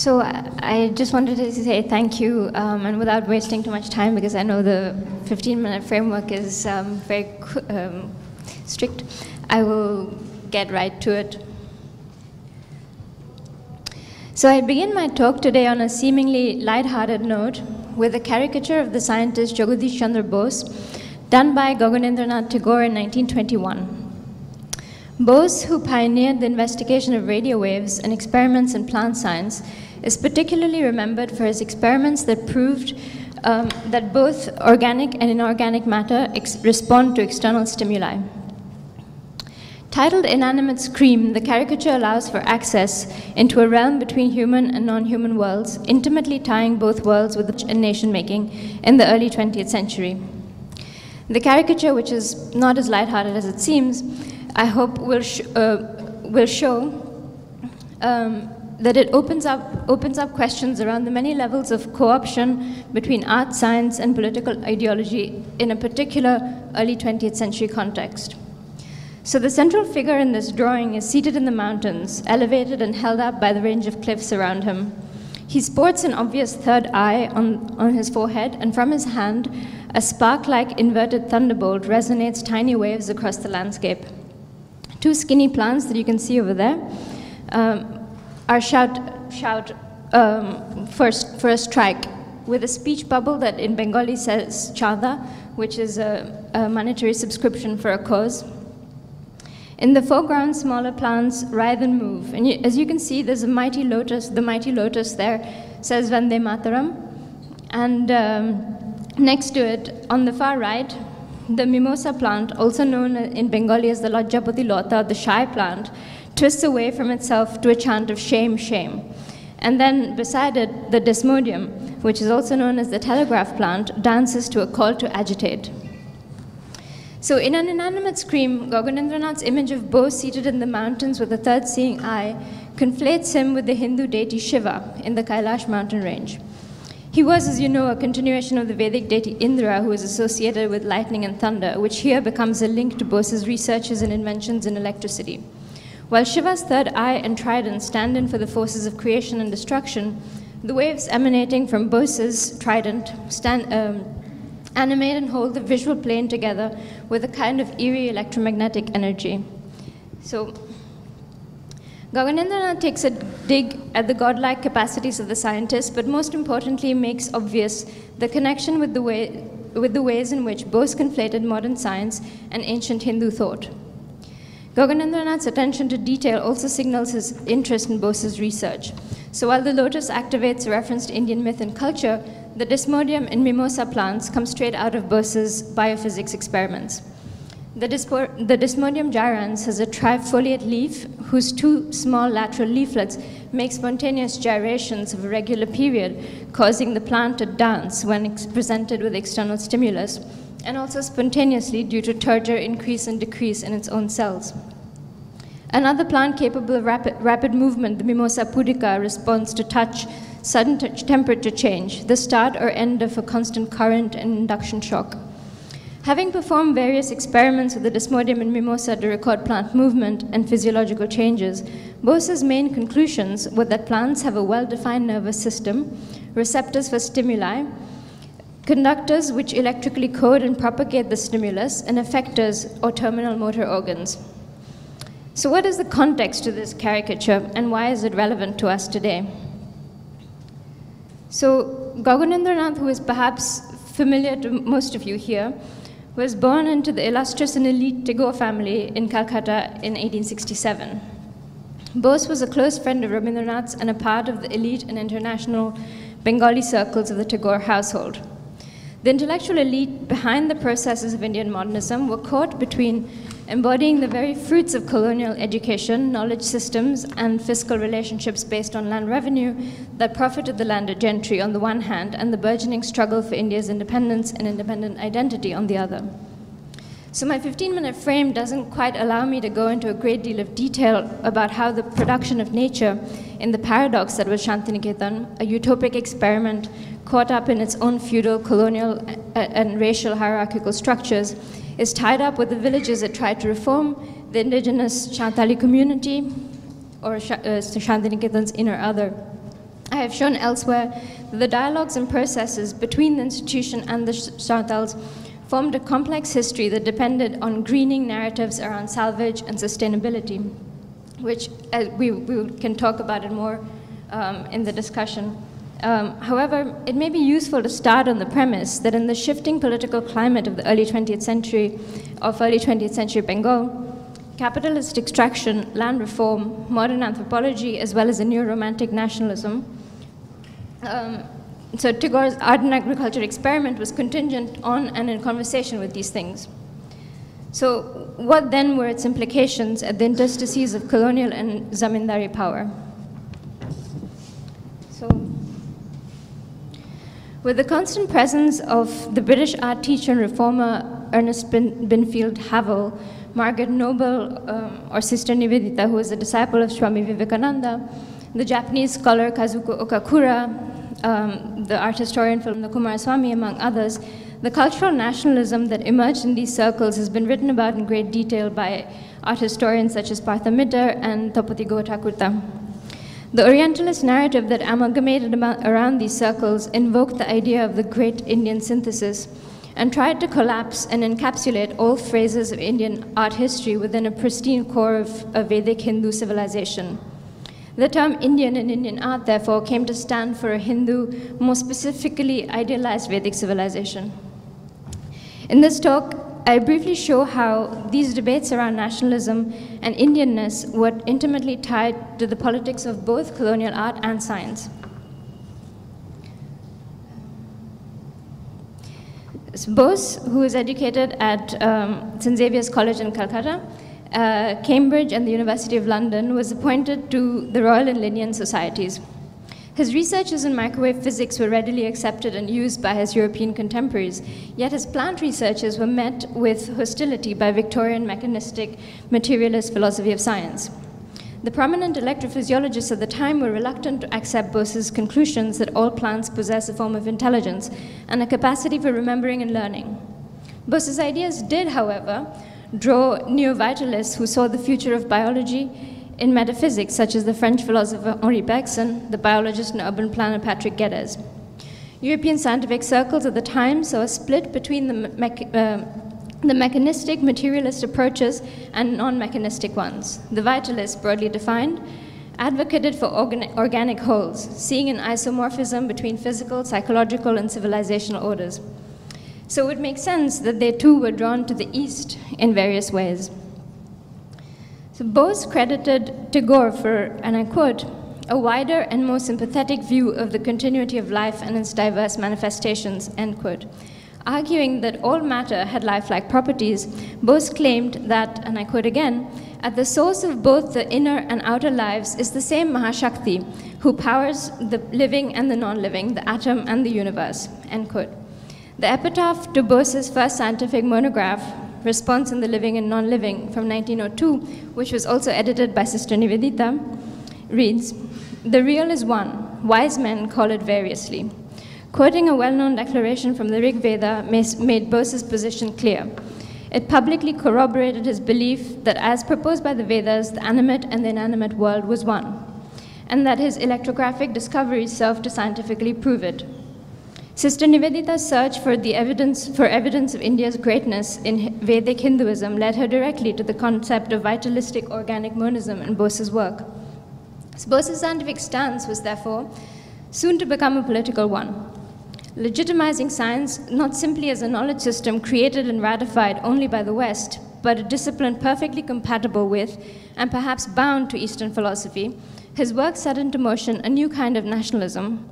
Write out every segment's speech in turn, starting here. So I just wanted to say thank you, and without wasting too much time, because I know the 15-minute framework is very strict, I will get right to it. So I begin my talk today on a seemingly light-hearted note with a caricature of the scientist Jagadish Chandra Bose done by Gaganendranath Tagore in 1921. Bose, who pioneered the investigation of radio waves and experiments in plant science, is particularly remembered for his experiments that proved that both organic and inorganic matter respond to external stimuli. Titled Inanimate Scream, the caricature allows for access into a realm between human and non-human worlds, intimately tying both worlds with nation-making in the early 20th century. The caricature, which is not as lighthearted as it seems, I hope will show that it opens up questions around the many levels of co-option between art, science, and political ideology in a particular early 20th century context. So the central figure in this drawing is seated in the mountains, elevated and held up by the range of cliffs around him. He sports an obvious third eye on his forehead, and from his hand, a spark-like inverted thunderbolt resonates tiny waves across the landscape. Two skinny plants that you can see over there are shout for a strike with a speech bubble that in Bengali says chada, which is a monetary subscription for a cause. In the foreground, smaller plants writhe and move. And as you can see, there's a mighty lotus. The mighty lotus there says Vande Mataram. And next to it, on the far right, the mimosa plant, also known in Bengali as the Lajjapati Lota, the shy plant, twists away from itself to a chant of shame, shame. And then beside it, the desmodium, which is also known as the telegraph plant, dances to a call to agitate. So in an inanimate scream, Gaganendranath's image of Bose seated in the mountains with a third seeing eye conflates him with the Hindu deity Shiva in the Kailash mountain range. He was, as you know, a continuation of the Vedic deity Indra, who is associated with lightning and thunder, which here becomes a link to Bose's researches and inventions in electricity. While Shiva's third eye and trident stand in for the forces of creation and destruction, the waves emanating from Bose's trident animate and hold the visual plane together with a kind of eerie electromagnetic energy. So Gaganendranath takes a dig at the godlike capacities of the scientist, but most importantly makes obvious the connection with the ways in which Bose conflated modern science and ancient Hindu thought. Gaganendranath's attention to detail also signals his interest in Bose's research. So while the lotus activates a reference to Indian myth and culture, the desmodium and mimosa plants come straight out of Bose's biophysics experiments. The desmodium gyrans has a trifoliate leaf whose two small lateral leaflets make spontaneous gyrations of a regular period, causing the plant to dance when presented with external stimulus, and also spontaneously due to turgor increase and decrease in its own cells. Another plant capable of rapid movement, the mimosa pudica, responds to touch, sudden temperature change, the start or end of a constant current and induction shock. Having performed various experiments with the desmodium and mimosa to record plant movement and physiological changes, Bose's main conclusions were that plants have a well-defined nervous system, receptors for stimuli, conductors which electrically code and propagate the stimulus, and effectors or terminal motor organs. So what is the context to this caricature, and why is it relevant to us today? So Gaganendranath, who is perhaps familiar to most of you here, was born into the illustrious and elite Tagore family in Calcutta in 1867. Bose was a close friend of Rabindranath's and a part of the elite and international Bengali circles of the Tagore household. The intellectual elite behind the processes of Indian modernism were caught between embodying the very fruits of colonial education, knowledge systems, and fiscal relationships based on land revenue that profited the landed gentry on the one hand, and the burgeoning struggle for India's independence and independent identity on the other. So my 15-minute frame doesn't quite allow me to go into a great deal of detail about how the production of nature in the paradox that was Shantiniketan, a utopic experiment caught up in its own feudal, colonial, and racial hierarchical structures, is tied up with the villages that tried to reform, the indigenous Santali community, or Shantiniketan's inner other, I have shown elsewhere that the dialogues and processes between the institution and the Santhals formed a complex history that depended on greening narratives around salvage and sustainability, which we can talk about it more in the discussion. However, it may be useful to start on the premise that in the shifting political climate of early 20th century Bengal, capitalist extraction, land reform, modern anthropology, as well as a neo-romantic nationalism. So Tagore's art and agriculture experiment was contingent on and in conversation with these things. So what then were its implications at the interstices of colonial and zamindari power? So, with the constant presence of the British art teacher and reformer Ernest Binfield Havell, Margaret Noble, or Sister Nivedita, who was a disciple of Swami Vivekananda, the Japanese scholar Kazuko Okakura, the art historian film the Kumaraswamy, among others, the cultural nationalism that emerged in these circles has been written about in great detail by art historians such as Partha Mitter and Tapati Guha-Thakurta. The Orientalist narrative that amalgamated around these circles invoked the idea of the great Indian synthesis and tried to collapse and encapsulate all phases of Indian art history within a pristine core of a Vedic Hindu civilization. The term Indian and Indian art, therefore, came to stand for a Hindu, more specifically idealized Vedic civilization. In this talk, I briefly show how these debates around nationalism and Indianness were intimately tied to the politics of both colonial art and science. Bose, who is educated at St. Xavier's College in Calcutta, Cambridge, and the University of London, was appointed to the Royal and Linnean Societies. His researches in microwave physics were readily accepted and used by his European contemporaries, yet his plant researches were met with hostility by Victorian mechanistic materialist philosophy of science. The prominent electrophysiologists at the time were reluctant to accept Bose's conclusions that all plants possess a form of intelligence and a capacity for remembering and learning. Bose's ideas did, however, draw neo-vitalists who saw the future of biology in metaphysics, such as the French philosopher Henri Bergson, the biologist and urban planner Patrick Geddes. European scientific circles at the time saw a split between the mechanistic, materialist approaches and non-mechanistic ones. The vitalists, broadly defined, advocated for organic wholes, seeing an isomorphism between physical, psychological, and civilizational orders. So it would make sense that they too were drawn to the East in various ways. So Bose credited Tagore for, and I quote, "a wider and more sympathetic view of the continuity of life and its diverse manifestations," end quote. Arguing that all matter had lifelike properties, Bose claimed that, and I quote again, "at the source of both the inner and outer lives is the same Mahashakti, who powers the living and the non-living, the atom and the universe," end quote. The epitaph to Bose's first scientific monograph, Response in the Living and Non Living, from 1902, which was also edited by Sister Nivedita, reads, "The real is one, wise men call it variously." Quoting a well-known declaration from the Rig Veda made Bose's position clear. It publicly corroborated his belief that, as proposed by the Vedas, the animate and the inanimate world was one, and that his electrographic discoveries served to scientifically prove it. Sister Nivedita's search for evidence of India's greatness in Vedic Hinduism led her directly to the concept of vitalistic organic monism in Bose's work. Bose's scientific stance was, therefore, soon to become a political one, legitimizing science not simply as a knowledge system created and ratified only by the West, but a discipline perfectly compatible with, and perhaps bound to, Eastern philosophy. His work set into motion a new kind of nationalism,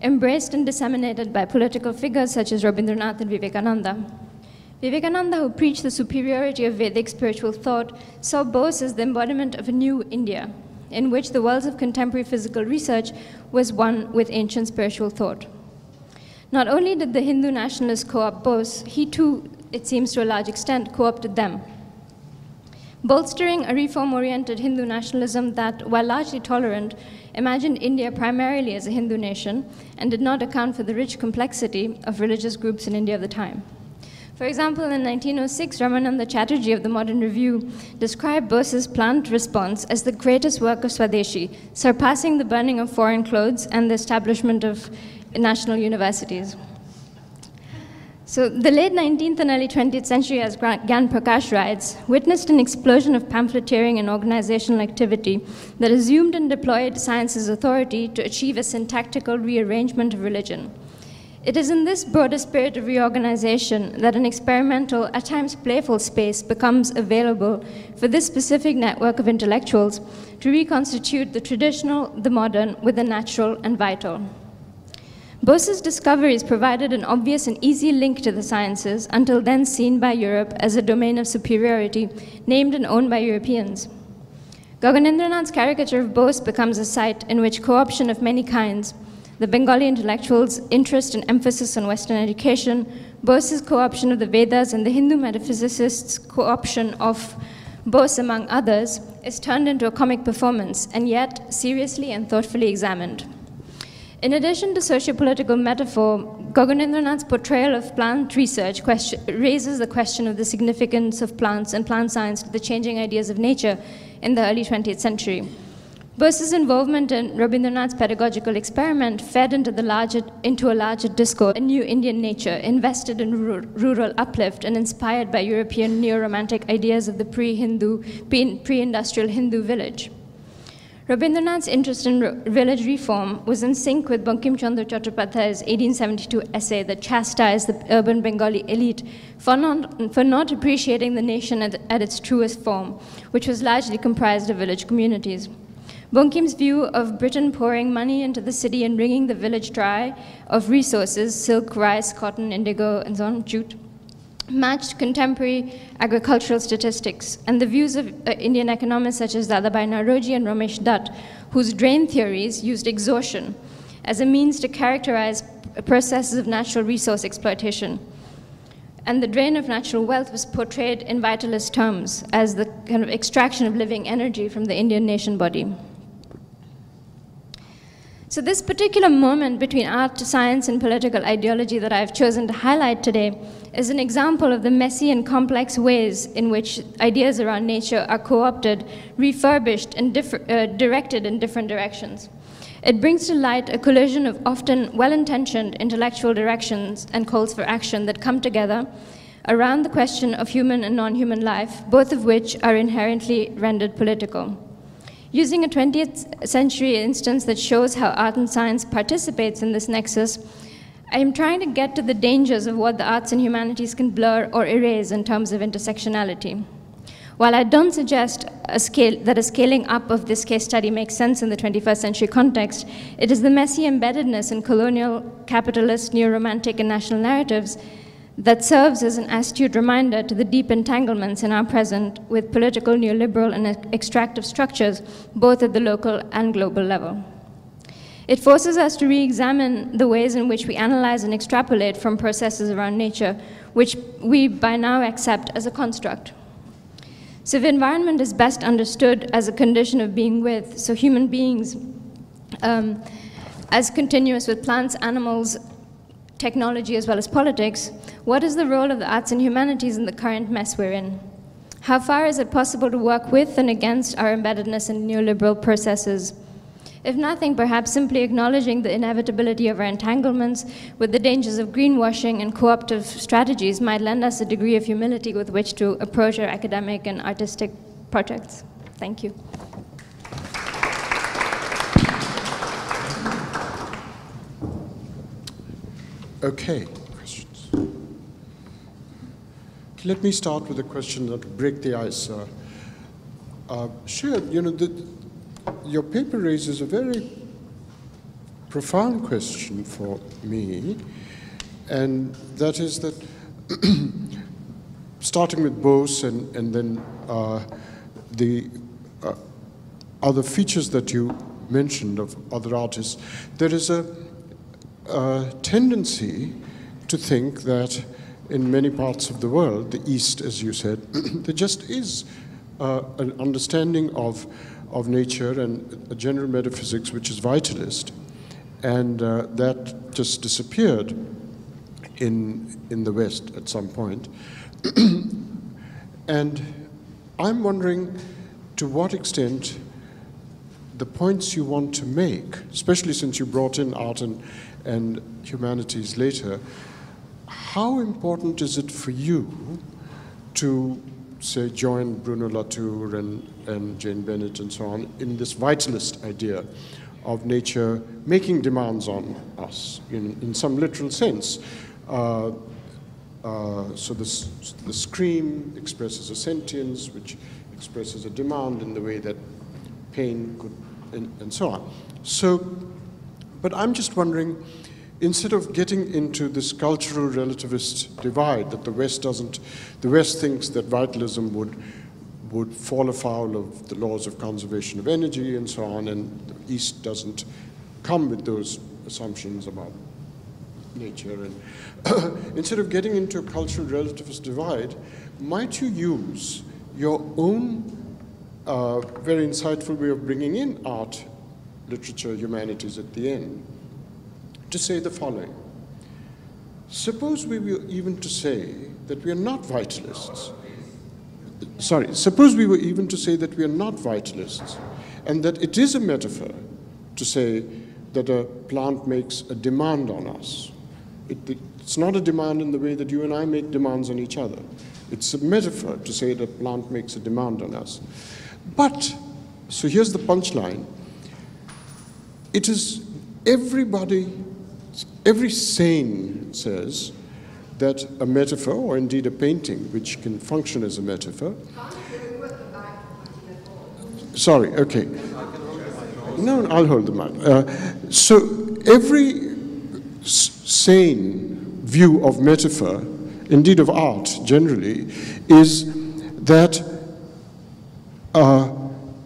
embraced and disseminated by political figures such as Rabindranath and Vivekananda. Vivekananda, who preached the superiority of Vedic spiritual thought, saw Bose as the embodiment of a new India, in which the worlds of contemporary physical research was one with ancient spiritual thought. Not only did the Hindu nationalists co-opt Bose, he too, it seems to a large extent, co-opted them. Bolstering a reform-oriented Hindu nationalism that, while largely tolerant, imagined India primarily as a Hindu nation and did not account for the rich complexity of religious groups in India of the time. For example, in 1906, Ramananda Chatterjee of the Modern Review described Bose's plant response as the greatest work of Swadeshi, surpassing the burning of foreign clothes and the establishment of national universities. So the late 19th and early 20th century, as Gyan Prakash writes, witnessed an explosion of pamphleteering and organizational activity that assumed and deployed science's authority to achieve a syntactical rearrangement of religion. It is in this broader spirit of reorganization that an experimental, at times playful space becomes available for this specific network of intellectuals to reconstitute the traditional, the modern, with the natural and vital. Bose's discoveries provided an obvious and easy link to the sciences, until then seen by Europe as a domain of superiority named and owned by Europeans. Gaganendranath's caricature of Bose becomes a site in which co-option of many kinds, the Bengali intellectuals' interest and emphasis on Western education, Bose's co-option of the Vedas, and the Hindu metaphysicists' co-option of Bose, among others, is turned into a comic performance, and yet seriously and thoughtfully examined. In addition to socio-political metaphor, Gaganendranath's portrayal of plant research raises the question of the significance of plants and plant science to the changing ideas of nature in the early 20th century. Bose's involvement in Rabindranath's pedagogical experiment fed into a larger discourse, a new Indian nature, invested in rural uplift and inspired by European neo-romantic ideas of the pre-industrial Hindu village. Rabindranath's interest in village reform was in sync with Bankim Chandra Chattopadhyay's 1872 essay that chastised the urban Bengali elite for not appreciating the nation at its truest form, which was largely comprised of village communities. Bankim's view of Britain pouring money into the city and wringing the village dry of resources, silk, rice, cotton, indigo, and so on, jute, matched contemporary agricultural statistics, and the views of Indian economists such as Dadabhai Nauroji and Ramesh Dutt, whose drain theories used exhaustion as a means to characterize processes of natural resource exploitation. And the drain of natural wealth was portrayed in vitalist terms as the kind of extraction of living energy from the Indian nation body. So this particular moment between art, science, and political ideology that I've chosen to highlight today is an example of the messy and complex ways in which ideas around nature are co-opted, refurbished, and directed in different directions. It brings to light a collision of often well-intentioned intellectual directions and calls for action that come together around the question of human and non-human life, both of which are inherently rendered political. Using a 20th century instance that shows how art and science participates in this nexus, I am trying to get to the dangers of what the arts and humanities can blur or erase in terms of intersectionality. While I don't suggest that a scaling up of this case study makes sense in the 21st century context, it is the messy embeddedness in colonial, capitalist, neo-romantic, and national narratives that serves as an astute reminder to the deep entanglements in our present with political, neoliberal, and extractive structures, both at the local and global level. It forces us to re-examine the ways in which we analyze and extrapolate from processes around nature, which we by now accept as a construct. So the environment is best understood as a condition of being with, so human beings as continuous with plants, animals, technology, as well as politics. What is the role of the arts and humanities in the current mess we're in? How far is it possible to work with and against our embeddedness in neoliberal processes? If nothing, perhaps simply acknowledging the inevitability of our entanglements with the dangers of greenwashing and co-optive strategies might lend us a degree of humility with which to approach our academic and artistic projects. Thank you. Okay, questions. Let me start with a question that will break the ice. Sure, you know, your paper raises a very profound question for me, and that is that starting with Bose and then the other features that you mentioned of other artists, there is a tendency to think that in many parts of the world, the East, as you said, there just is an understanding of nature and a general metaphysics which is vitalist, and that just disappeared in the West at some point. And I'm wondering to what extent the points you want to make, especially since you brought in art and humanities later, how important is it for you to, say, join Bruno Latour and Jane Bennett and so on in this vitalist idea of nature making demands on us in some literal sense? So the scream expresses a sentience, which expresses a demand in the way that pain could, and so on. So, but I'm just wondering, instead of getting into this cultural relativist divide that the West doesn't, the West thinks that vitalism would fall afoul of the laws of conservation of energy and so on, and the East doesn't come with those assumptions about nature. And instead of getting into a cultural relativist divide, might you use your own very insightful way of bringing in art, literature, humanities at the end, to say the following? Suppose we were even to say that we are not vitalists. Sorry, suppose we were even to say that we are not vitalists, and that it is a metaphor to say that a plant makes a demand on us. It's not a demand in the way that you and I make demands on each other. It's a metaphor to say that a plant makes a demand on us. But, so here's the punchline, it is everybody, every sane says that a metaphor, or indeed a painting, which can function as a metaphor. Sorry, okay. No, I'll hold the mic. So every sane view of metaphor, indeed of art generally, is that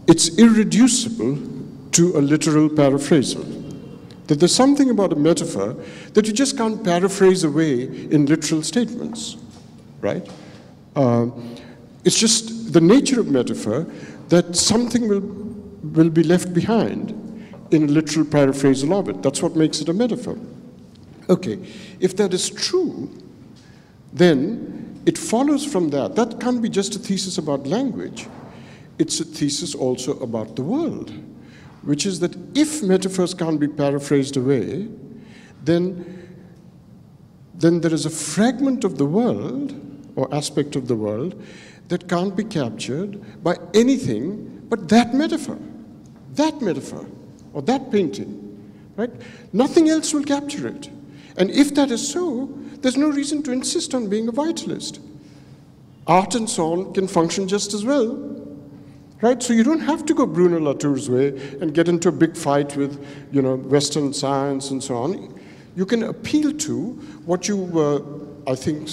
it's irreducible to a literal paraphrasal. That there's something about a metaphor that you just can't paraphrase away in literal statements, right? It's just the nature of metaphor that something will be left behind in a literal paraphrasal of it. That's what makes it a metaphor. Okay, if that is true, then it follows from that. That can't be just a thesis about language. It's a thesis also about the world, which is that if metaphors can't be paraphrased away, then there is a fragment of the world, or aspect of the world, that can't be captured by anything but that metaphor, or that painting, right? Nothing else will capture it. And if that is so, there's no reason to insist on being a vitalist. Art and so on can function just as well, right? So you don't have to go Bruno Latour's way and get into a big fight with, you know, Western science and so on. You can appeal to what you were, I think,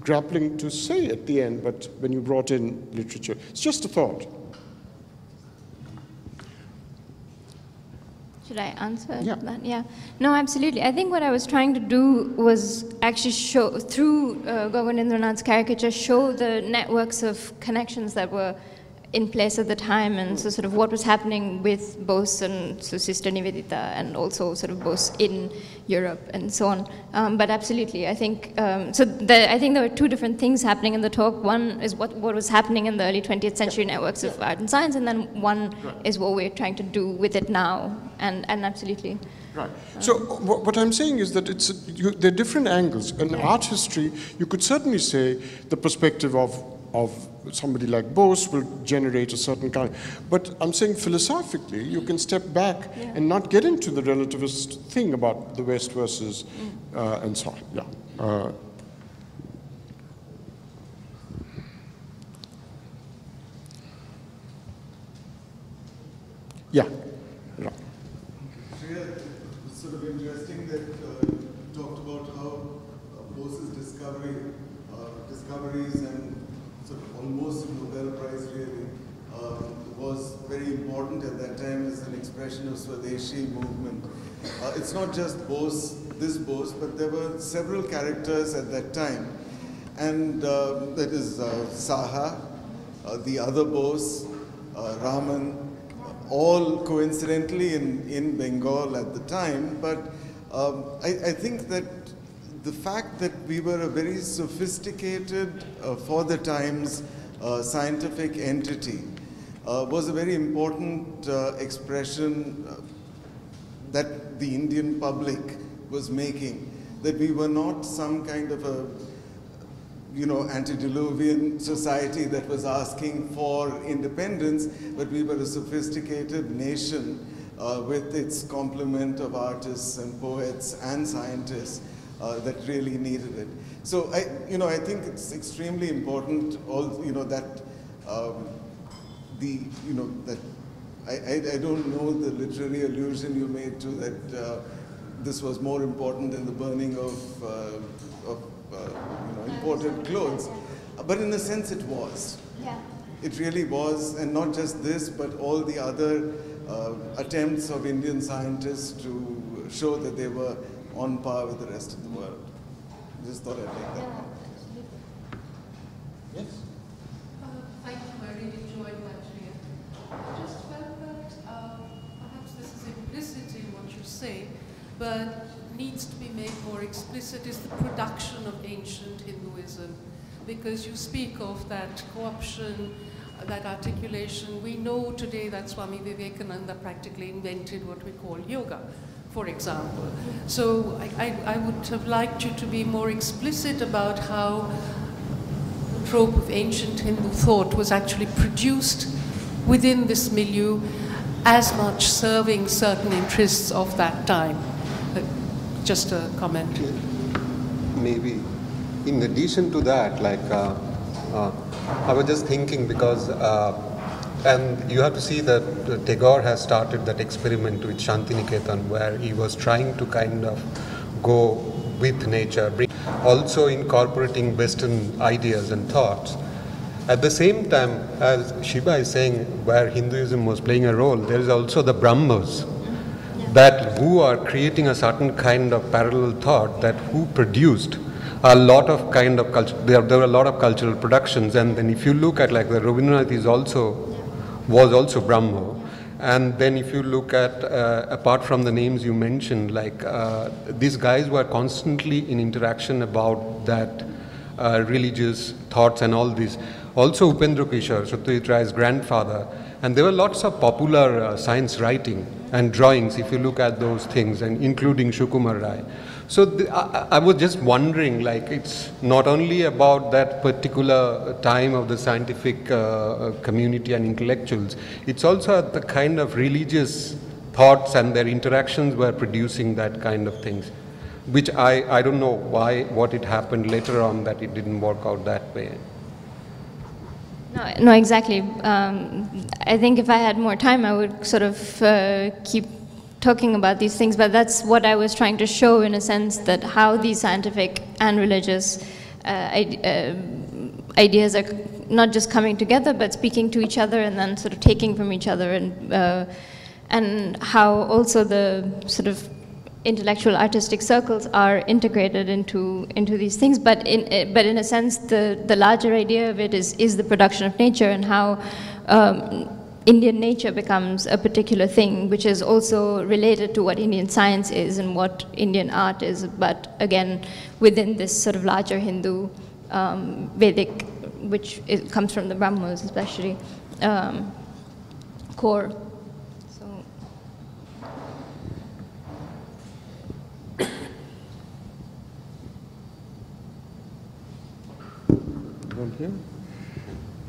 grappling to say at the end, but when you brought in literature. It's just a thought. Should I answer that? Yeah. No, absolutely. I think what I was trying to do was actually show, through Gaganendranath's caricature, show the networks of connections that were in place at the time, and so sort of what was happening with Bose and so Sister Nivedita, and also sort of Bose in Europe and so on. But absolutely, I think, I think there were two different things happening in the talk. One is what was happening in the early 20th century networks of art and science, and then one is what we're trying to do with it now. And absolutely. Right. So what I'm saying is that it's there are different angles. In art history, you could certainly say the perspective of somebody like Bose will generate a certain kind. But I'm saying philosophically, you can step back and not get into the relativist thing about the West versus and so on. Yeah. Interesting that you talked about how Bose's discoveries and sort of almost Nobel Prize really was very important at that time as an expression of Swadeshi movement. It's not just Bose, this Bose, but there were several characters at that time, and that is Saha, the other Bose, Raman, all coincidentally in Bengal at the time, but I think that the fact that we were a very sophisticated, for the times, scientific entity was a very important expression that the Indian public was making, that we were not some kind of a, you know, antediluvian society that was asking for independence, but we were a sophisticated nation with its complement of artists and poets and scientists that really needed it. So, I think it's extremely important. I don't know the literary allusion you made to that. This was more important than the burning of imported clothes, but in a sense it was. Yeah. It really was, and not just this, but all the other attempts of Indian scientists to show that they were on par with the rest of the world. I just thought I'd make that point. Yes? Thank you, I really enjoyed that reading. I just felt that perhaps this is implicit in what you say, but needs to be made more explicit is the production of ancient Hinduism, because you speak of that co-option, that articulation. We know today that Swami Vivekananda practically invented what we call yoga, for example. So I would have liked you to be more explicit about how the trope of ancient Hindu thought was actually produced within this milieu, as much serving certain interests of that time. Just a comment. Maybe. In addition to that, like, I was just thinking because, and you have to see that Tagore has started that experiment with Shantiniketan, where he was trying to kind of go with nature, also incorporating Western ideas and thoughts. At the same time, as Shiva is saying, where Hinduism was playing a role, there is also the Brahmas, that who are creating a certain kind of parallel thought, that who produced a lot of kind of culture. There were a lot of cultural productions, and then if you look at, like, the Rabindranath was also Brahmo, and then if you look at apart from the names you mentioned, like these guys were constantly in interaction about that religious thoughts and all these. Also Upendra Kishore, Satyajit Rai's grandfather, and there were lots of popular science writing and drawings if you look at those things, and including Shukumar Rai. So I was just wondering, like, it's not only about that particular time of the scientific community and intellectuals, it's also the kind of religious thoughts and their interactions were producing that kind of things, which I don't know why, what it happened later on that it didn't work out that way. No, exactly. I think if I had more time, I would sort of keep talking about these things, but that's what I was trying to show, in a sense, that how these scientific and religious ideas are not just coming together, but speaking to each other and then sort of taking from each other, and how also the sort of intellectual artistic circles are integrated into these things. But in a sense, the larger idea of it is the production of nature, and how Indian nature becomes a particular thing, which is also related to what Indian science is and what Indian art is, but again, within this sort of larger Hindu Vedic, which comes from the Brahmas especially, core. So.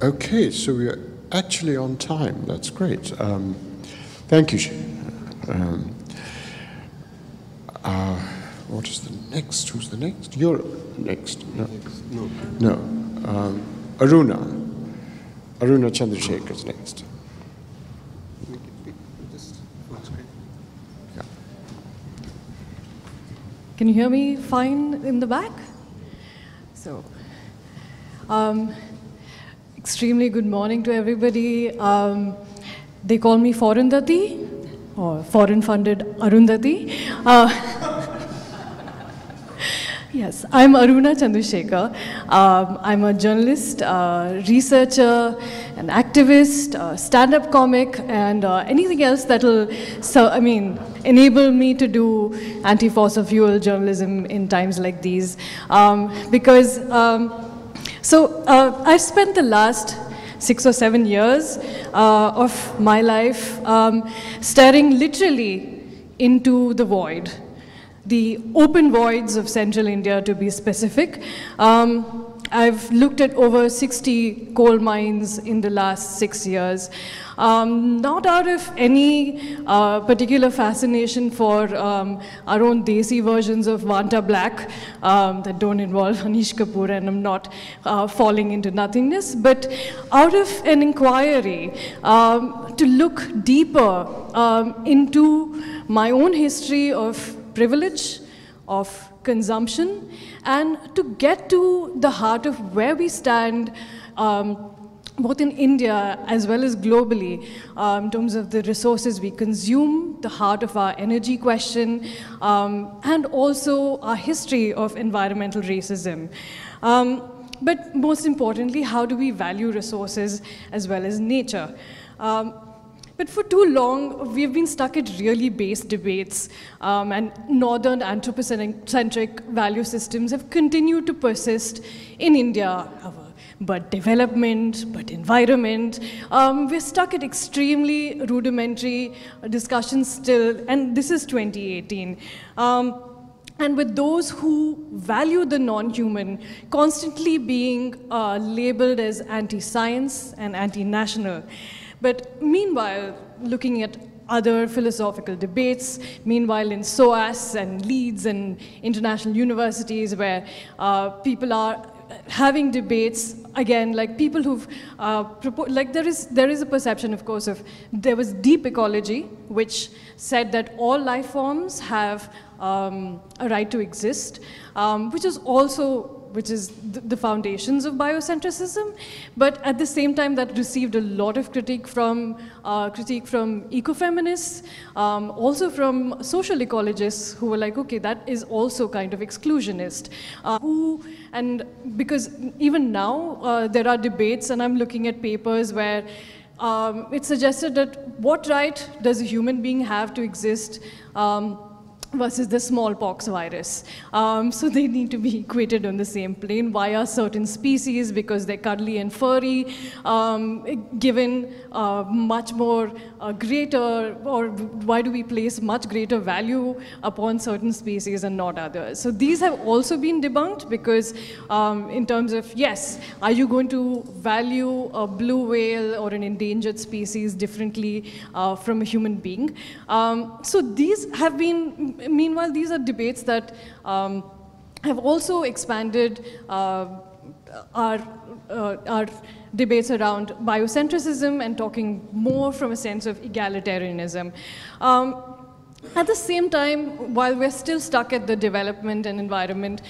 Okay, so we are actually on time. That's great. Thank you. What is the next? Who's the next? You're next. No. Aruna Chandrasekhar is next. Yeah. Can you hear me fine in the back? So. Extremely good morning to everybody. They call me Foreign-Dati, or foreign-funded Arundhati. Yes, I'm Aruna Chandrasekhar. I'm a journalist, researcher, an activist, stand-up comic, and anything else that'll, enable me to do anti-fossil fuel journalism in times like these. I've spent the last 6 or 7 years of my life staring literally into the void. The open voids of central India, to be specific. I've looked at over 60 coal mines in the last 6 years, not out of any particular fascination for our own desi versions of Vanta Black that don't involve Anish Kapoor, and I'm not falling into nothingness, but out of an inquiry to look deeper into my own history of privilege, of consumption, and to get to the heart of where we stand, both in India as well as globally, in terms of the resources we consume, the heart of our energy question, and also our history of environmental racism. But most importantly, how do we value resources as well as nature? But for too long, we've been stuck at really base debates, and northern anthropocentric value systems have continued to persist in India. But development, but environment, we're stuck at extremely rudimentary discussions still, and this is 2018. And with those who value the non-human constantly being labeled as anti-science and anti-national. But meanwhile, looking at other philosophical debates, meanwhile in SOAS and Leeds and international universities where people are having debates, again, like people who've proposed, like there is a perception, of course, of there was deep ecology, which said that all life forms have a right to exist, which is the foundations of biocentrism, but at the same time that received a lot of critique from ecofeminists, also from social ecologists who were like, okay, that is also kind of exclusionist. And because even now there are debates, and I'm looking at papers where it's suggested that what right does a human being have to exist versus the smallpox virus. So they need to be equated on the same plane. Why are certain species, because they're cuddly and furry, given much more greater, or why do we place much greater value upon certain species and not others? So these have also been debunked because in terms of, yes, are you going to value a blue whale or an endangered species differently from a human being? So these have been, meanwhile, these are debates that have also expanded our debates around biocentrism and talking more from a sense of egalitarianism. At the same time, while we're still stuck at the development and environment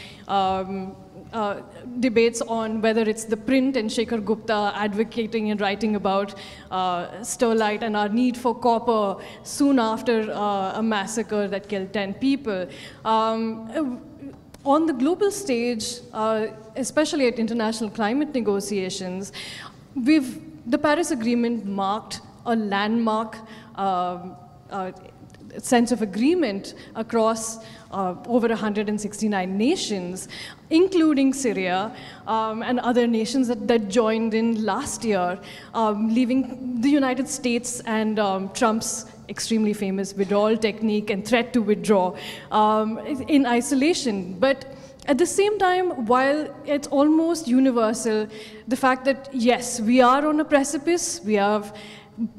debates on whether it's the print and Shekhar Gupta advocating and writing about Sterlite and our need for copper soon after a massacre that killed 10 people. On the global stage, especially at international climate negotiations, the Paris Agreement marked a landmark sense of agreement across over 169 nations, including Syria and other nations that joined in last year, leaving the United States and Trump's extremely famous withdrawal technique and threat to withdraw in isolation. But at the same time, while it's almost universal, the fact that, yes, we are on a precipice, we have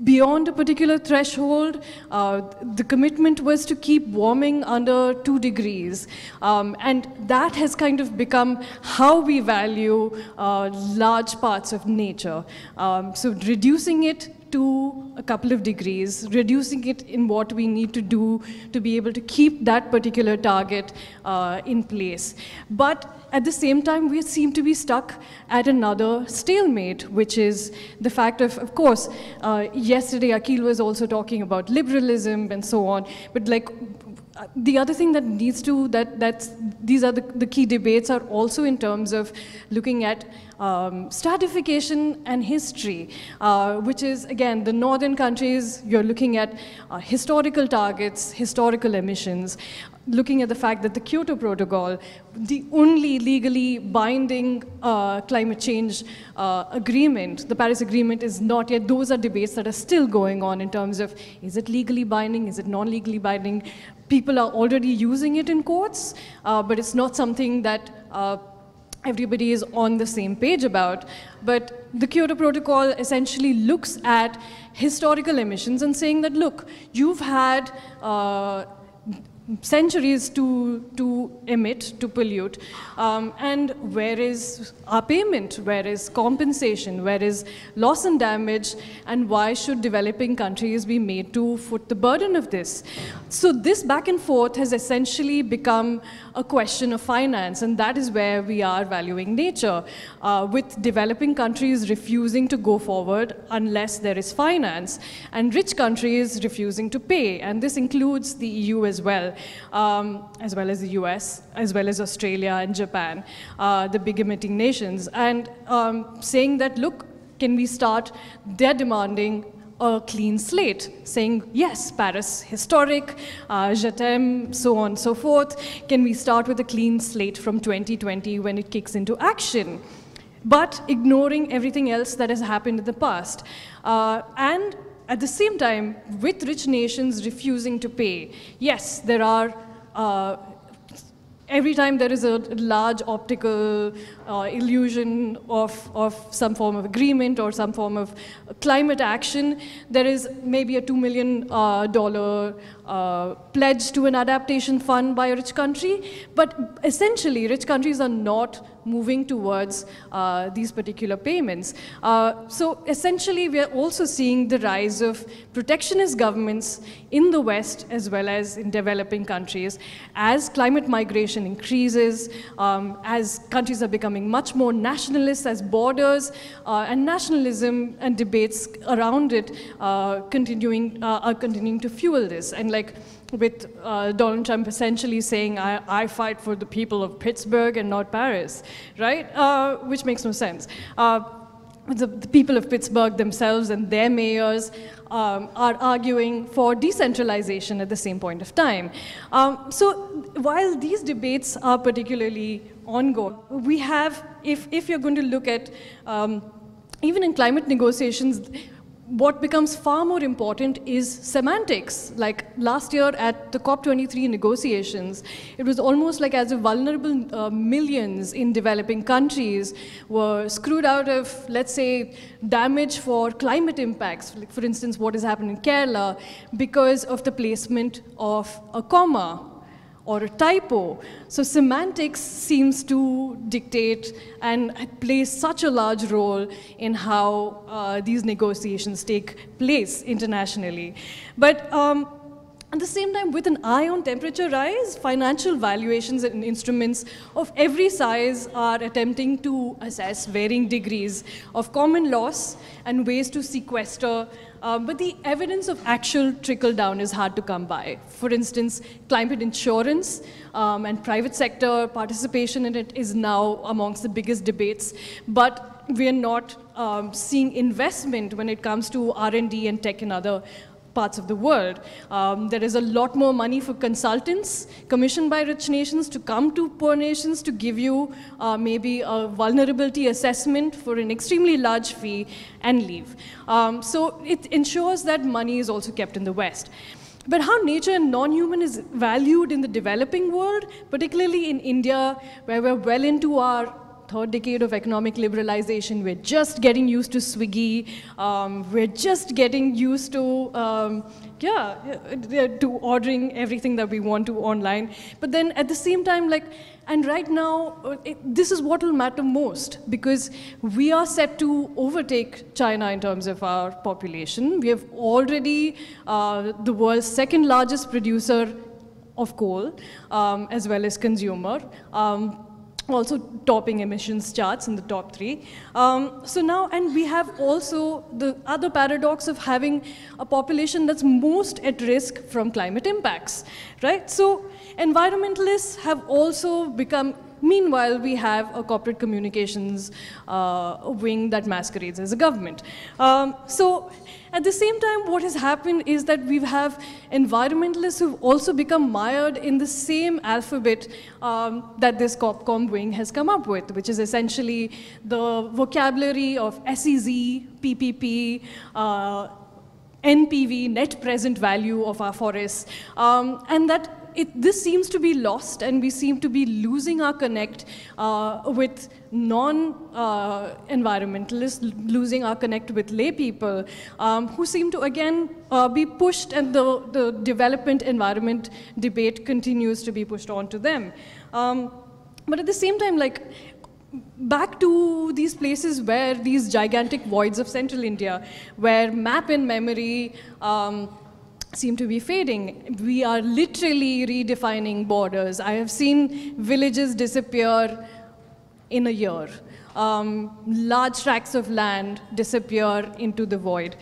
beyond a particular threshold, the commitment was to keep warming under 2 degrees. And that has kind of become how we value large parts of nature. So reducing it to a couple of degrees, reducing it in what we need to do to be able to keep that particular target in place. But at the same time, we seem to be stuck at another stalemate, which is the fact of course, yesterday Akhil was also talking about liberalism and so on, but like The other thing that needs to, these are the key debates are also in terms of looking at stratification and history, which is, again, the northern countries, you're looking at historical targets, historical emissions, looking at the fact that the Kyoto Protocol, the only legally binding climate change agreement, the Paris Agreement is not yet, those are debates that are still going on in terms of, is it legally binding, is it non-legally binding? People are already using it in courts, but it's not something that everybody is on the same page about. But the Kyoto Protocol essentially looks at historical emissions and saying that, look, you've had centuries to emit, to pollute, and where is our payment, where is compensation, where is loss and damage, and why should developing countries be made to foot the burden of this? So this back and forth has essentially become a question of finance, and that is where we are valuing nature, with developing countries refusing to go forward unless there is finance, and rich countries refusing to pay, and this includes the EU as well as the US, as well as Australia and Japan, the big emitting nations, and saying that, look, can we start, they're demanding a clean slate, saying, yes, Paris, historic, je t'aime, so on and so forth, can we start with a clean slate from 2020 when it kicks into action, but ignoring everything else that has happened in the past. And at the same time, with rich nations refusing to pay, yes, there are, every time there is a large optical illusion of some form of agreement or some form of climate action, there is maybe a $2 million pledge to an adaptation fund by a rich country, but essentially rich countries are not moving towards these particular payments. So essentially we are also seeing the rise of protectionist governments in the West as well as in developing countries. As climate migration increases, as countries are becoming much more nationalist, as borders and nationalism and debates around it are continuing to fuel this. And like with Donald Trump essentially saying, I fight for the people of Pittsburgh and not Paris, right? Which makes no sense. The people of Pittsburgh themselves and their mayors are arguing for decentralization at the same point of time. So while these debates are particularly ongoing, we have, if you're going to look at, even in climate negotiations, what becomes far more important is semantics. Like last year at the COP23 negotiations, it was almost like as if vulnerable millions in developing countries were screwed out of, let's say, damage for climate impacts. Like for instance, what has happened in Kerala because of the placement of a comma or a typo. So semantics seems to dictate and plays such a large role in how these negotiations take place internationally. But at the same time, with an eye on temperature rise, financial valuations and instruments of every size are attempting to assess varying degrees of common loss and ways to sequester. But the evidence of actual trickle-down is hard to come by. For instance, climate insurance and private sector participation in it is now amongst the biggest debates, but we are not seeing investment when it comes to R&D and tech and other parts of the world. There is a lot more money for consultants commissioned by rich nations to come to poor nations to give you maybe a vulnerability assessment for an extremely large fee and leave. So it ensures that money is also kept in the West. But how nature and non-human is valued in the developing world, particularly in India, where we're well into our third decade of economic liberalization, we're just getting used to Swiggy, we're just getting used to ordering everything that we want to online. But then at the same time, like, and right now, this is what will matter most, because we are set to overtake China in terms of our population. We have already the world's second largest producer of coal, as well as consumer. also topping emissions charts in the top three. So now, and we have also the other paradox of having a population that's most at risk from climate impacts, right? So environmentalists have also become, meanwhile, we have a corporate communications wing that masquerades as a government. So at the same time, what has happened is that we have environmentalists who've also become mired in the same alphabet that this COPCOM wing has come up with, which is essentially the vocabulary of SEZ, PPP, NPV, net present value of our forests, and that this seems to be lost, and we seem to be losing our connect with non-environmentalists, losing our connect with lay people, who seem to again be pushed, and the development environment debate continues to be pushed on to them. But at the same time, like, back to these places where these gigantic voids of central India, where map and memory seem to be fading. We are literally redefining borders. I have seen villages disappear in a year. Large tracts of land disappear into the void.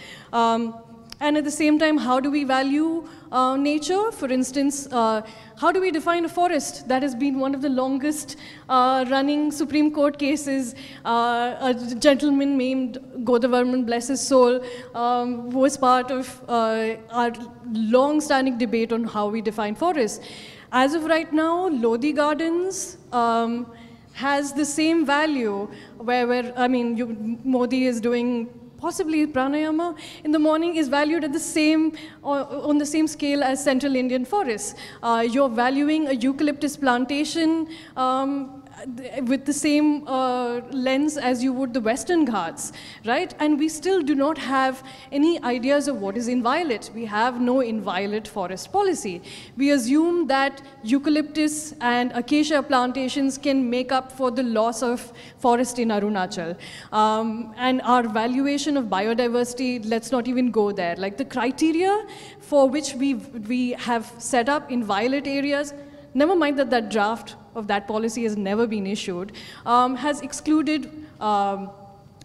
And at the same time, how do we value nature? For instance, how do we define a forest? That has been one of the longest running Supreme Court cases. A gentleman named Godavarman, bless his soul, was part of our long-standing debate on how we define forests. As of right now, Lodi Gardens has the same value where I mean, Modi is doing possibly pranayama in the morning is valued at the same, on the same scale as central Indian forests. You're valuing a eucalyptus plantation with the same lens as you would the Western Ghats, right? And we still do not have any ideas of what is inviolate. We have no inviolate forest policy. We assume that eucalyptus and acacia plantations can make up for the loss of forest in Arunachal. And our valuation of biodiversity, let's not even go there. Like, the criteria for which we have set up inviolate areas, never mind that that draft of that policy has never been issued, has excluded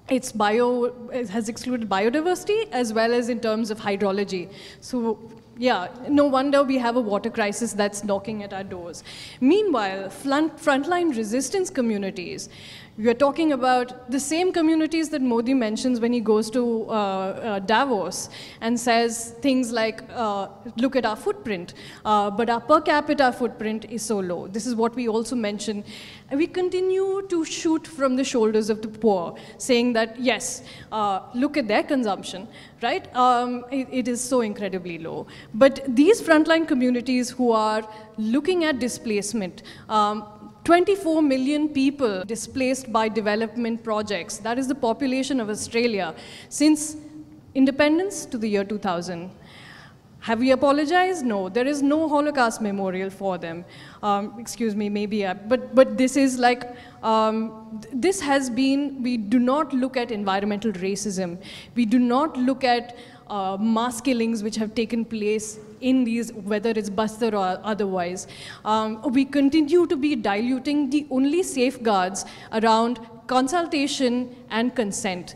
excluded biodiversity as well as in terms of hydrology. So yeah, no wonder we have a water crisis that's knocking at our doors. Meanwhile, frontline resistance communities, we are talking about the same communities that Modi mentions when he goes to Davos and says things like, look at our footprint, but our per capita footprint is so low. This is what we also mention. And we continue to shoot from the shoulders of the poor, saying that, yes, look at their consumption, right? It is so incredibly low. But these frontline communities who are looking at displacement, 24 million people displaced by development projects. That is the population of Australia since independence to the year 2000. Have we apologized? No, there is no Holocaust memorial for them. Excuse me, maybe, but this is like, this has been, we do not look at environmental racism. We do not look at mass killings which have taken place in these, whether it's Bastar or otherwise. We continue to be diluting the only safeguards around consultation and consent.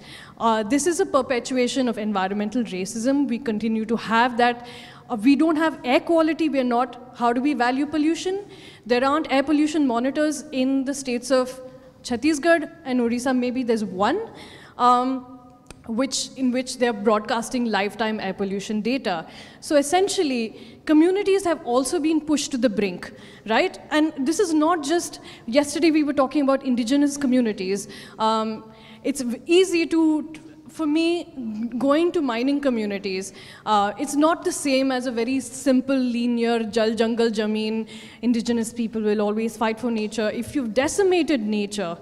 This is a perpetuation of environmental racism. We continue to have that. We don't have air quality. We are not, how do we value pollution? There aren't air pollution monitors in the states of Chhattisgarh and Orissa, maybe there's one. In which they're broadcasting lifetime air pollution data. So essentially, communities have also been pushed to the brink, right? And this is not just, yesterday we were talking about indigenous communities. It's easy to, for me, going to mining communities, it's not the same as a very simple, linear, jal jungle jameen, indigenous people will always fight for nature. If you've decimated nature,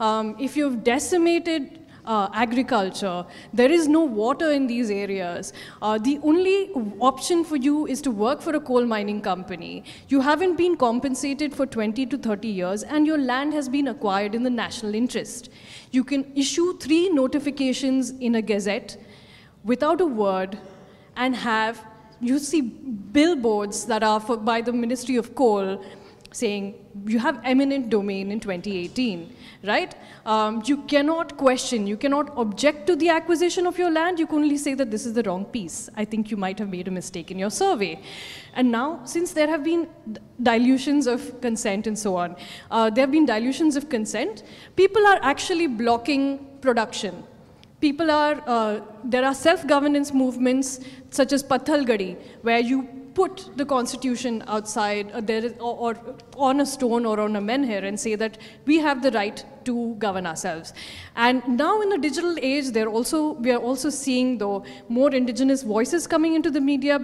if you've decimated agriculture, there is no water in these areas. The only option for you is to work for a coal mining company. You haven't been compensated for 20 to 30 years and your land has been acquired in the national interest. You can issue 3 notifications in a gazette without a word and have, you see billboards that are by the Ministry of Coal saying you have eminent domain in 2018, right? You cannot question, you cannot object to the acquisition of your land, you can only say that this is the wrong piece. I think you might have made a mistake in your survey. And now, since there have been dilutions of consent and so on, people are actually blocking production. People are, there are self-governance movements such as Pathalgadi, where you put the constitution outside or on a stone or on a menhir and say that we have the right to govern ourselves. And now in the digital age, we are also seeing though more indigenous voices coming into the media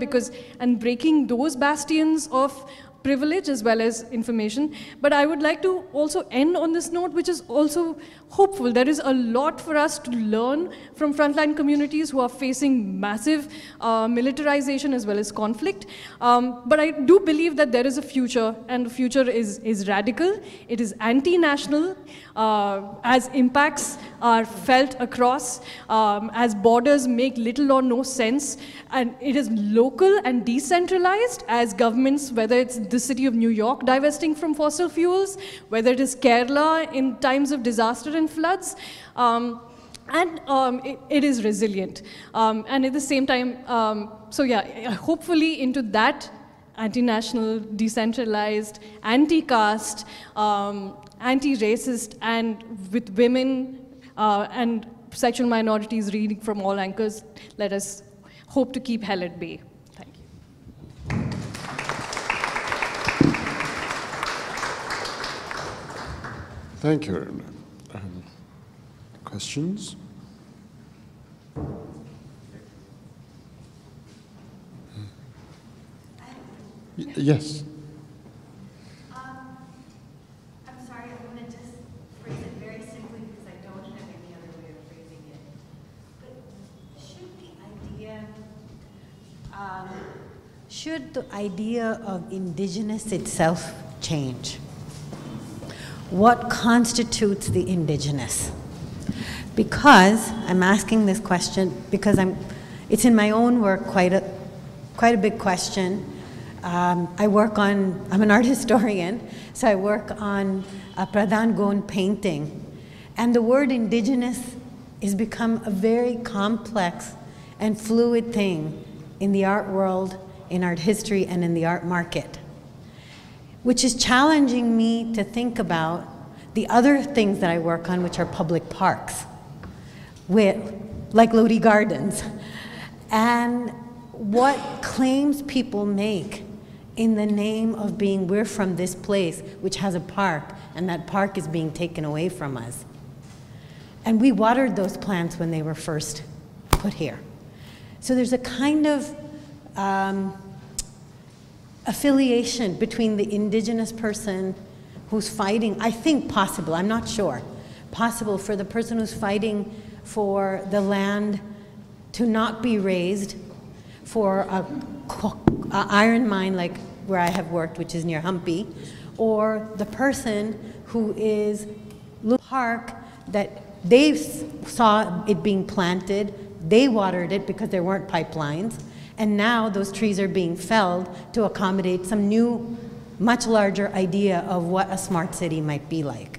and breaking those bastions of privilege as well as information. But I would like to also end on this note, which is also hopeful. There is a lot for us to learn from frontline communities who are facing massive militarization as well as conflict. But I do believe that there is a future, and the future is radical. It is anti-national, as impacts are felt across, as borders make little or no sense. And it is local and decentralized, as governments, whether it's the city of New York divesting from fossil fuels, whether it is Kerala in times of disaster and floods, it is resilient. And at the same time, so yeah, hopefully into that anti-national, decentralized, anti-caste, anti-racist, and with women and sexual minorities reading from all anchors, let us hope to keep hell at bay. Thank you, Arun. Questions? I have a yes. I'm sorry, I'm going to just phrase it very simply because I don't have any other way of phrasing it. But should the idea of indigenous itself change? What constitutes the indigenous? Because I'm asking this question because it's in my own work quite a big question. I'm an art historian, so I work on a Pradhan Gond painting. And the word indigenous has become a very complex and fluid thing in the art world, in art history, and in the art market, which is challenging me to think about the other things that I work on, which are public parks, like Lodi Gardens, and what claims people make in the name of being, we're from this place, which has a park, and that park is being taken away from us. And we watered those plants when they were first put here. So there's a kind of affiliation between the indigenous person who's fighting, I think possible, I'm not sure, possible for the person who's fighting for the land to not be razed, for a iron mine like where I have worked, which is near Hampi, or the person who is looking at a park that they saw it being planted, they watered it because there weren't pipelines, and now those trees are being felled to accommodate some new, much larger idea of what a smart city might be like,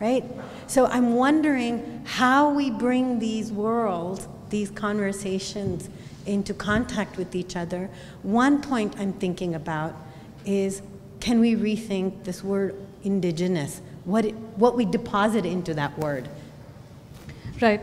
right? So I'm wondering how we bring these worlds, these conversations into contact with each other. One point I'm thinking about is, can we rethink this word indigenous, what we deposit into that word? Right.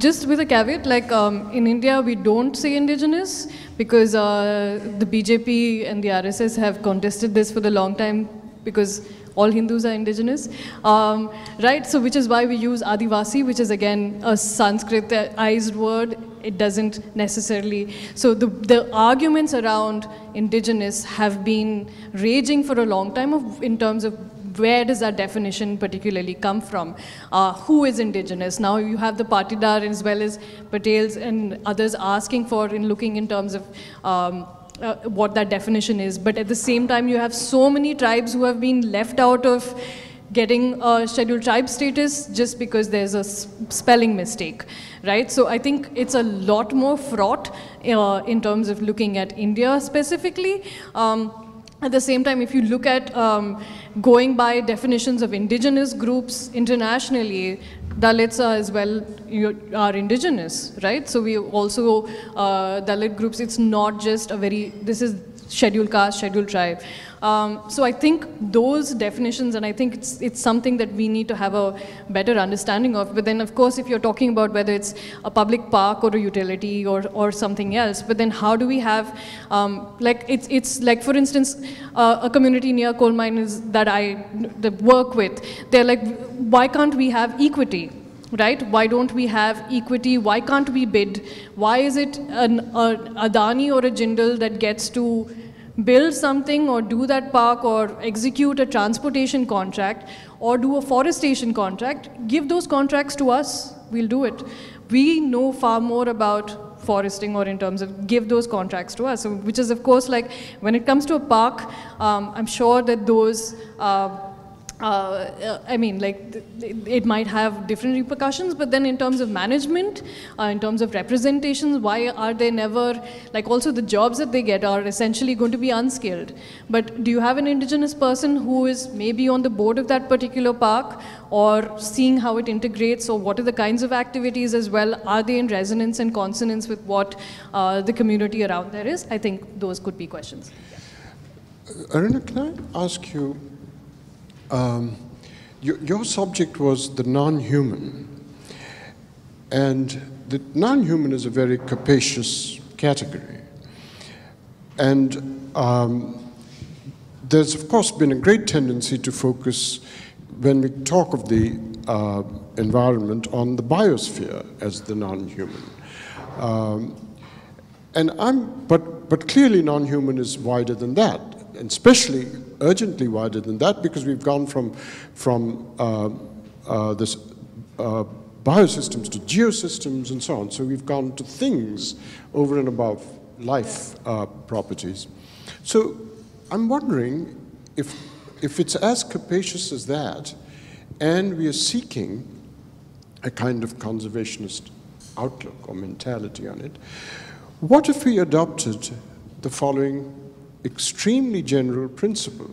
Just with a caveat, like in India, we don't say indigenous because the BJP and the RSS have contested this for the long time because all Hindus are indigenous, right? So which is why we use Adivasi, which is again a Sanskritized word. It doesn't necessarily. So the arguments around indigenous have been raging for a long time in terms of where does that definition particularly come from? Who is indigenous? Now you have the Patidar as well as Patels and others asking for and looking in terms of what that definition is. But at the same time, you have so many tribes who have been left out of getting a scheduled tribe status just because there's a spelling mistake, right? So I think it's a lot more fraught in terms of looking at India specifically. At the same time, if you look at going by definitions of indigenous groups internationally, Dalits are as well, are indigenous, right? So we also, Dalit groups, it's not just a very, this is scheduled caste, scheduled tribe. So I think those definitions, and I think it's something that we need to have a better understanding of. But then, of course, if you're talking about whether it's a public park or a utility or something else, but then how do we have, like, it's like, for instance, a community near coal mines that I work with, they're like, why can't we have equity? Right? Why don't we have equity? Why can't we bid? Why is it an Adani or a Jindal that gets to build something or do that park or execute a transportation contract or do a forestation contract? Give those contracts to us, we'll do it. We know far more about foresting, or in terms of give those contracts to us, which is of course like when it comes to a park, I'm sure that those I mean, like, it might have different repercussions, but then in terms of management, in terms of representations, why are they never, like, also the jobs that they get are essentially going to be unskilled. But do you have an indigenous person who is maybe on the board of that particular park, or seeing how it integrates, or what are the kinds of activities as well? Are they in resonance and consonance with what the community around there is? I think those could be questions. Aruna, can I ask you, your subject was the non-human, and the non-human is a very capacious category, and there's of course been a great tendency to focus, when we talk of the environment, on the biosphere as the non-human, but clearly non-human is wider than that, and especially urgently wider than that, because we've gone from biosystems to geosystems and so on. So we've gone to things over and above life properties. So I'm wondering if it's as capacious as that, and we are seeking a kind of conservationist outlook or mentality on it, what if we adopted the following extremely general principle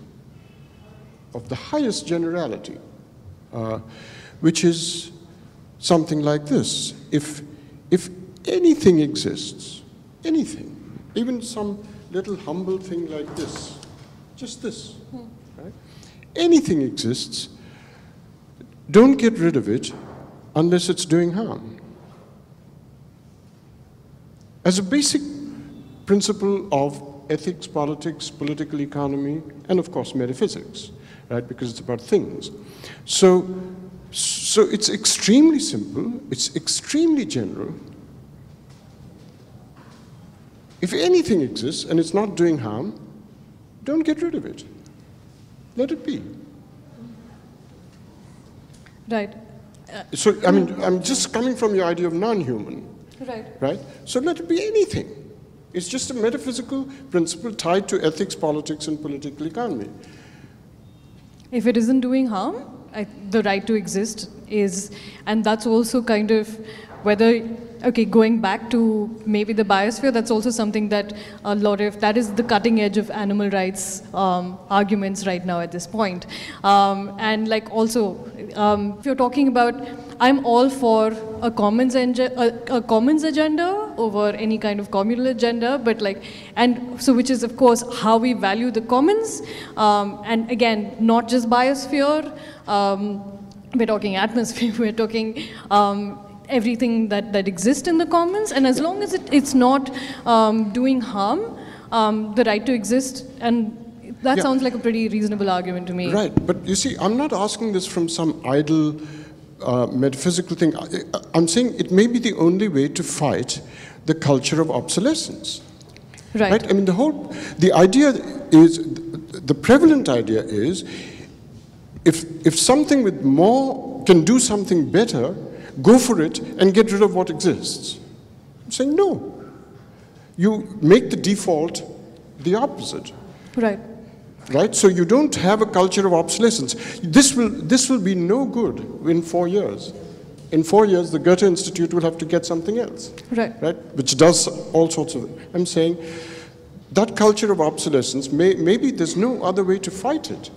of the highest generality, which is something like this. If anything exists, anything, even some little humble thing like this, just this, right? Anything exists, don't get rid of it unless it's doing harm. As a basic principle of ethics, politics, political economy, and of course metaphysics, right? Because it's about things. So it's extremely simple, it's extremely general. If anything exists and it's not doing harm, don't get rid of it. Let it be. Right. So, I mean, I'm just coming from your idea of non-human. Right. Right? So let it be anything. It's just a metaphysical principle tied to ethics, politics, and political economy. If it isn't doing harm, the right to exist is, and that's also kind of whether, okay, going back to maybe the biosphere, that's also something that a lot of, that is the cutting edge of animal rights arguments right now at this point. And like also, if you're talking about, I'm all for a commons agenda over any kind of communal agenda, but like, and so which is of course how we value the commons, and again, not just biosphere, we're talking atmosphere, we're talking everything that exists in the commons, and as long as it's not doing harm, the right to exist, and that sounds like a pretty reasonable argument to me. Right, but you see, I'm not asking this from some idle metaphysical thing. I'm saying it may be the only way to fight the culture of obsolescence. Right. Right? I mean, the idea is, the prevalent idea is, if something with more can do something better, go for it and get rid of what exists. I'm saying no. You make the default the opposite. Right. Right? So you don't have a culture of obsolescence. This will be no good in 4 years. In 4 years, the Goethe Institute will have to get something else. Right. Right? Which does all sorts of... I'm saying that culture of obsolescence, maybe there's no other way to fight it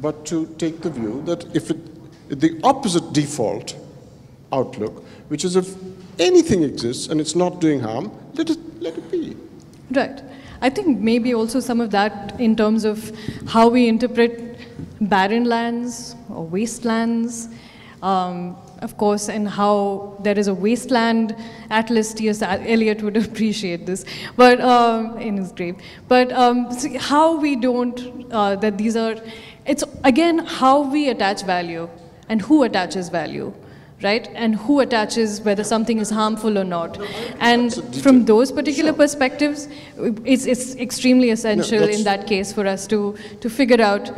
but to take the view that if the opposite default outlook, which is if anything exists and it's not doing harm, let it be. Right. I think maybe also some of that in terms of how we interpret barren lands or wastelands, of course, and how there is a wasteland atlas. T.S. Eliot would appreciate this, but in his grave. But see how we don't, that these are, it's again how we attach value and who attaches value, right? And who attaches whether something is harmful or not. No, and from those particular perspectives, it's extremely essential in that case for us to figure out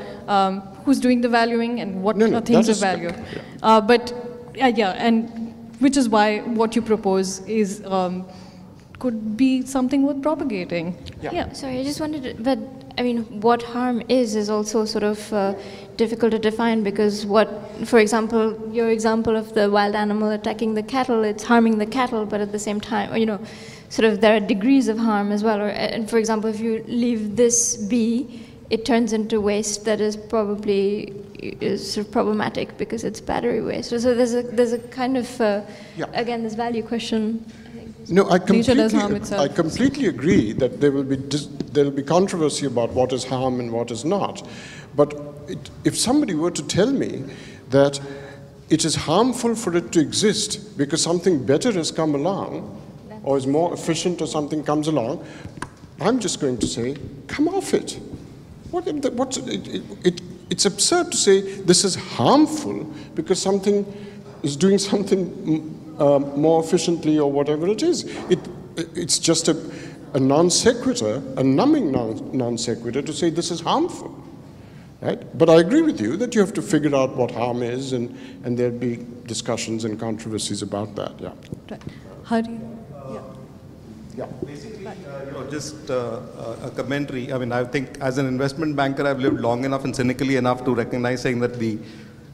who's doing the valuing and what things are valued. And which is why what you propose is could be something worth propagating. Sorry, I just wanted to, but I mean, what harm is also sort of difficult to define, because for example, your example of the wild animal attacking the cattle, it's harming the cattle, but at the same time, sort of there are degrees of harm as well. And for example, if you leave this be, it turns into waste that is probably sort of problematic because it's battery waste. So there's a kind of, again, this value question. No, I completely agree that there will be controversy about what is harm and what is not. But if somebody were to tell me that it is harmful for it to exist because something better has come along, or is more efficient or something comes along, I'm just going to say, come off it. It's absurd to say this is harmful because something is doing something more efficiently or whatever it is. It's just a non sequitur, a numbing non sequitur to say this is harmful, right? But I agree with you that you have to figure out what harm is, and there'll be discussions and controversies about that. Yeah. Right. How do you? Yeah. Basically, just a commentary. I mean, I think as an investment banker, I've lived long enough and cynically enough to recognize saying that the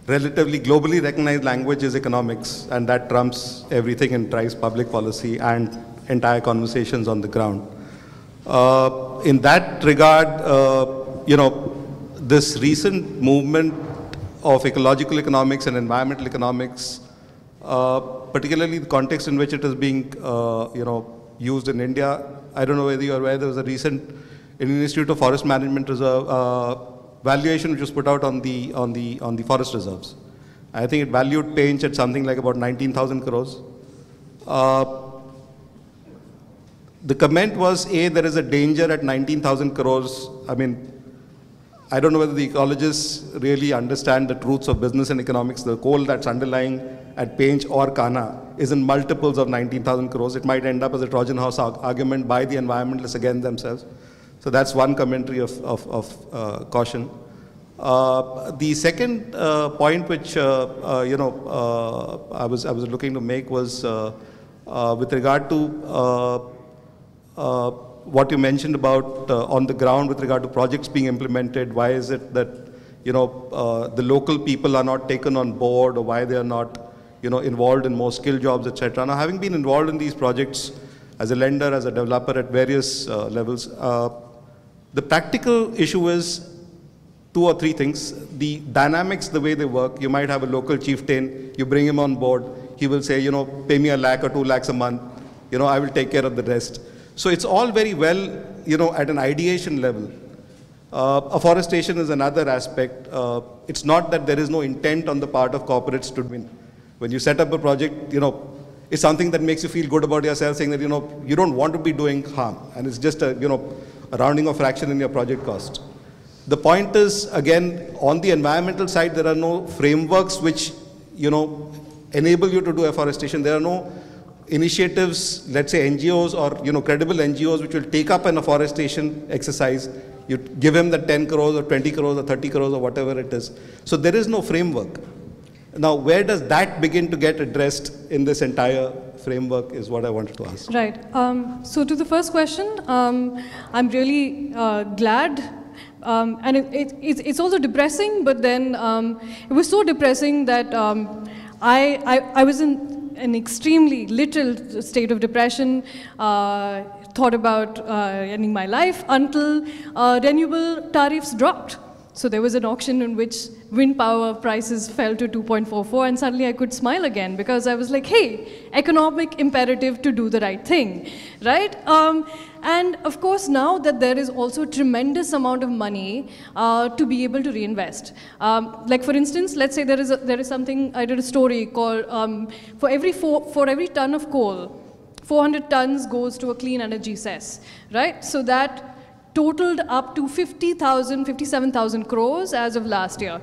relatively globally recognized language is economics, and that trumps everything and drives public policy and entire conversations on the ground. In that regard, this recent movement of ecological economics and environmental economics, particularly the context in which it is being, used in India. I don't know whether you're aware, there was a recent Indian Institute of Forest Management Reserve valuation which was put out on the forest reserves. I think it valued Painch at something like about 19,000 crores. The comment was, there is a danger at 19,000 crores. I mean, I don't know whether the ecologists really understand the truths of business and economics. The coal that's underlying at Painch or Kana is in multiples of 19,000 crores. It might end up as a Trojan horse argument by the environmentalists against themselves. So that's one commentary of caution. The second point which I was looking to make was with regard to what you mentioned about on the ground with regard to projects being implemented. Why is it that the local people are not taken on board, or why they are not involved in more skilled jobs, etc. Now, having been involved in these projects as a lender, as a developer at various levels, the practical issue is two or three things. The dynamics, the way they work, you might have a local chieftain, you bring him on board, he will say, pay me 1 lakh or 2 lakhs a month, I will take care of the rest. So it's all very well, at an ideation level. Afforestation is another aspect. It's not that there is no intent on the part of corporates to win. When you set up a project, it's something that makes you feel good about yourself, saying that, you don't want to be doing harm. And it's just a rounding of fraction in your project cost. The point is, again, on the environmental side, there are no frameworks which, enable you to do afforestation. There are no initiatives, let's say NGOs or, credible NGOs which will take up an afforestation exercise. You give them the 10 crores or 20 crores or 30 crores or whatever it is. So there is no framework. Now, where does that begin to get addressed in this entire framework is what I wanted to ask. Right. So to the first question, I'm really glad. And it's also depressing, but then it was so depressing that I was in an extremely little state of depression, thought about ending my life until renewable tariffs dropped. So there was an auction in which wind power prices fell to 2.44, and suddenly I could smile again because I was like, hey, economic imperative to do the right thing, right? And of course, now that there is also a tremendous amount of money to be able to reinvest. Like for instance, let's say there is something, I did a story called, for every ton of coal, 400 tons goes to a clean energy cess, right? So that totaled up to 57,000 crores as of last year.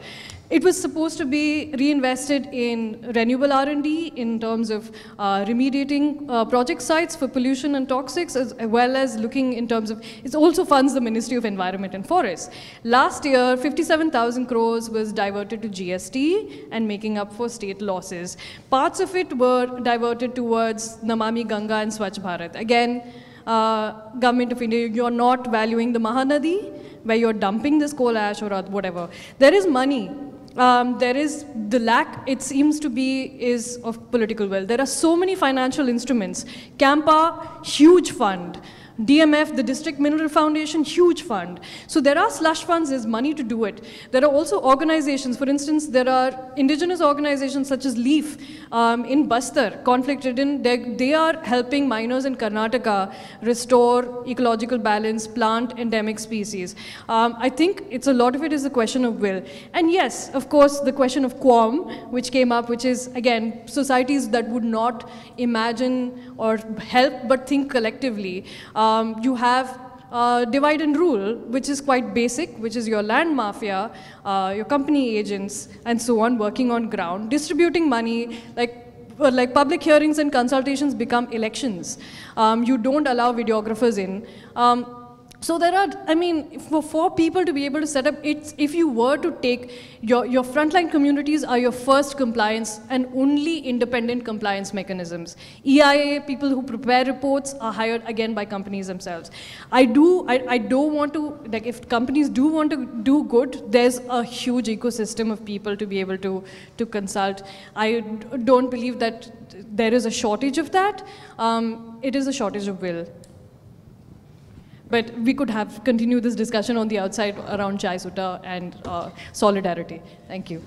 It was supposed to be reinvested in renewable R&D in terms of remediating project sites for pollution and toxics, as well as looking in terms of, it also funds the Ministry of Environment and Forests. Last year, 57,000 crores was diverted to GST and making up for state losses. Parts of it were diverted towards Namami Ganga and Swachh Bharat. Again, Government of India, you're not valuing the Mahanadi, where you're dumping this coal ash or whatever. There is money. There is the lack, it seems to be, is of political will. There are so many financial instruments. CAMPA, huge fund. DMF, the District Mineral Foundation, huge fund. So there are slush funds, there's money to do it. There are also organizations, for instance, there are indigenous organizations such as LEAF in Bastar, conflict-ridden. They are helping miners in Karnataka restore ecological balance, plant endemic species. I think it's a lot of it is a question of will. And yes, of course, the question of qualm, which came up, which is, again, societies that would not imagine or help but think collectively. You have divide and rule, which is quite basic, which is your land mafia, your company agents, and so on, working on ground, distributing money, like public hearings and consultations become elections. You don't allow videographers in. So there are, I mean, for people to be able to set up, it's, if you were to take, your frontline communities are your first compliance and only independent compliance mechanisms. EIA, people who prepare reports are hired again by companies themselves. I don't want to, like if companies do want to do good, there's a huge ecosystem of people to be able to consult. I don't believe that there is a shortage of that. It is a shortage of will. But we could have continued this discussion on the outside around Chai Sutta and solidarity. Thank you.